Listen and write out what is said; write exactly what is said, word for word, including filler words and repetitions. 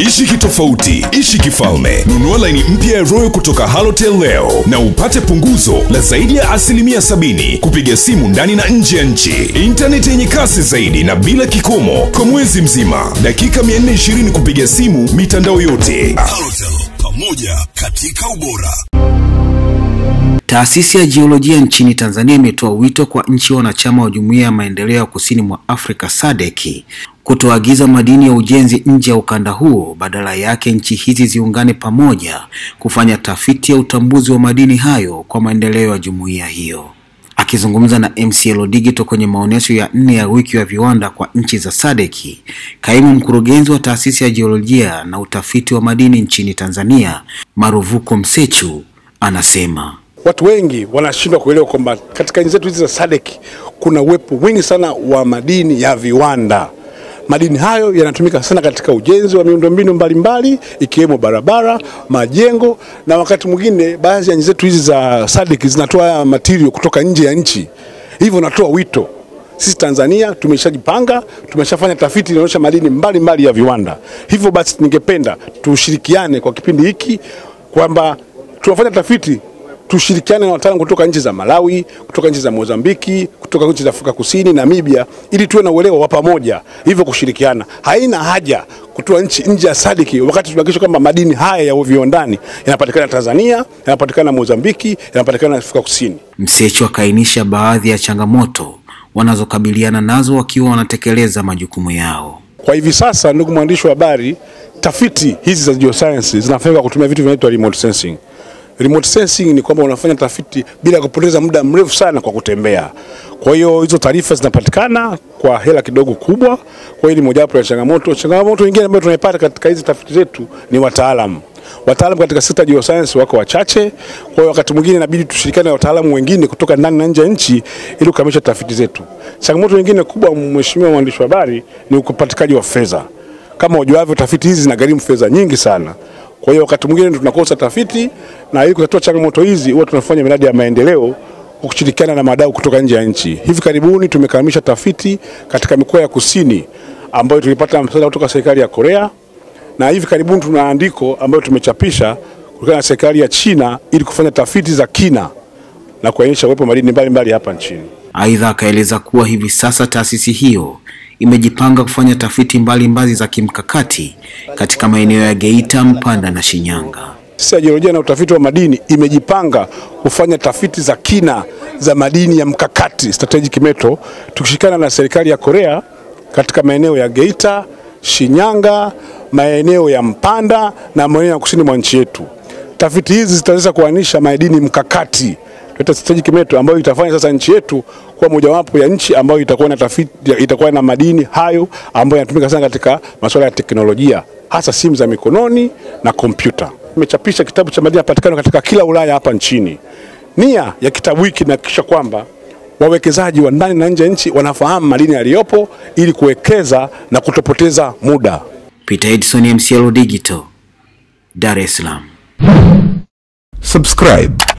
Ishi kitofauti, ishi kifalme. Nunua line mpya ya Royal kutoka Halotel leo na upate punguzo la zaidi ya asilimia sabini kupiga simu ndani na nje ya nchi, internet yenye kasi zaidi na bila kikomo kwa mwezi mzima, dakika mia nne ishirini kupiga simu mitandao yote. Halotel, pamoja katika ubora. Taasisi ya Jiolojia nchini Tanzania imetoa wito kwa nchi wanachama wa Jumuiya ya Maendeleo ya Kusini mwa Afrika S A D C kutoagiza madini ya ujenzi nje ya ukanda huo, badala yake nchi hizi ziungane pamoja kufanya tafiti ya utambuzi wa madini hayo kwa maendeleo ya jumuiya hiyo. Akizungumza na M C L Digital kwenye maonesho ya nne ya wiki ya viwanda kwa nchi za S A D C, kaimu mkurugenzi wa Taasisi ya Jiolojia na Utafiti wa Madini nchini Tanzania, Maruvuko Msechu, anasema watu wengi wanashindwa kuelewa kwamba katika nchi zetu hizi za S A D C kuna uwepo wingi sana wa madini ya viwanda. Madini hayo yanatumika sana katika ujenzi wa miundombinu mbalimbali ikiwemo barabara, majengo, na wakati mwingine baadhi ya nchi zetu hizi za S A D C zinatoa material kutoka nje ya nchi. Hivyo natoa wito, sisi Tanzania tumeshajipanga, tumeshafanya tafiti inaonyesha madini mbalimbali ya viwanda. Hivyo basi ningependa tushirikiane kwa kipindi hiki kwamba tunafanya tafiti, tushirikiane na wataalamu kutoka nchi za Malawi, kutoka nchi za Mozambique, kutoka nchi za Afrika Kusini, Namibia, ili tuwe na uelewa wa pamoja. Hivyo kushirikiana haina haja kutoa nchi nje ya S A D C wakati tunahakikisha kwamba madini haya ya viwandani yanapatikana Tanzania, yanapatikana Mozambique, yanapatikana Afrika Kusini. Msechu akainisha baadhi ya changamoto wanazokabiliana nazo wakiwa wanatekeleza majukumu yao. Kwa hivi sasa, ndugu mwandishi wa habari, tafiti hizi za geoscience zinafanywa kutumia vitu vinavyoitwa remote sensing. Remote sensing ni kwamba unafanya tafiti bila kupoteza muda mrefu sana kwa kutembea. Kwa hiyo hizo taarifa zinapatikana kwa hela kidogo kubwa. Kwa hiyo ni mojawapo ya changamoto. Changamoto nyingine ambayo tunaipata katika hizi tafiti zetu ni wataalamu. Wataalamu katika sekta ya geoscience wako wachache. Kwa hiyo wakati mwingine inabidi tushirikiane na wataalamu wengine kutoka ndani na nje ya nchi ili kukamilisha tafiti zetu. Changamoto nyingine kubwa, mheshimiwa mwandishi wa habari, ni upatikanaji wa fedha. Kama ujuavyo, tafiti hizi zinagharimu fedha nyingi sana. Kwa hiyo wakati mwingine tunakosa tafiti, na ili kutatua changamoto hizi huwa tunafanya miradi ya maendeleo kushirikiana na madau kutoka nje ya nchi. Hivi karibuni tumekamilisha tafiti katika mikoa ya Kusini ambayo tulipata msaada kutoka serikali ya Korea, na hivi karibuni tuna andiko ambayo tumechapisha kutoka na serikali ya China ili kufanya tafiti za kina na kuainisha uwepo madini mbalimbali hapa nchini. Aidha akaeleza kuwa hivi sasa taasisi hiyo imejipanga kufanya tafiti mbalimbali za kimkakati katika maeneo ya Geita, MPANDA na Shinyanga. Taasisi ya Jiolojia na Utafiti wa Madini imejipanga kufanya tafiti za kina za madini ya mkakati, strategic metal, tukishirikiana na serikali ya Korea katika maeneo ya Geita, Shinyanga, maeneo ya MPANDA na maeneo ya kusini mwa nchi yetu. Tafiti hizi zitaweza kuainisha madini mkakati, strategic metal, ambayo itafanya sasa nchi yetu kwa mojawapo ya nchi ambayo itakuwa na tafiti, itakuwa na madini hayo ambayo yanatumika sana katika masuala ya teknolojia, hasa simu za mikononi na kompyuta. Nimechapisha kitabu cha madini yanapatikana katika kila wilaya hapa nchini. Nia ya kitabu hiki ni kuhakikisha kwamba wawekezaji wa ndani na nje ya nchi wanafahamu madini yaliyopo ili kuwekeza na kutopoteza muda. Peter Edison, M C L Digital, Dar es Salaam. Subscribe,